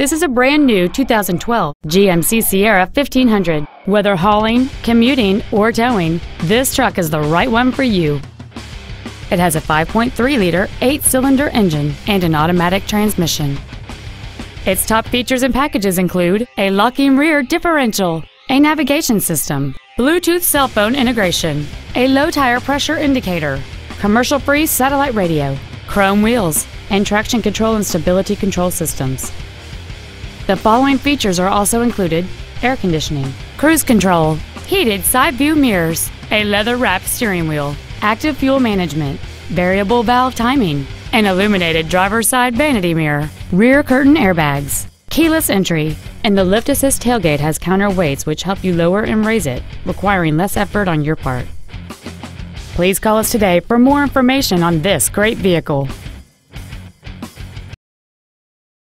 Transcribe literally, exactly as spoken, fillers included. This is a brand new two thousand twelve G M C Sierra fifteen hundred. Whether hauling, commuting, or towing, this truck is the right one for you. It has a five point three liter eight-cylinder engine and an automatic transmission. Its top features and packages include a locking rear differential, a navigation system, Bluetooth cell phone integration, a low tire pressure indicator, commercial-free satellite radio, chrome wheels, and traction control and stability control systems. The following features are also included: air conditioning, cruise control, heated side view mirrors, a leather-wrapped steering wheel, active fuel management, variable valve timing, an illuminated driver's side vanity mirror, rear curtain airbags, keyless entry, and the lift assist tailgate has counterweights which help you lower and raise it, requiring less effort on your part. Please call us today for more information on this great vehicle.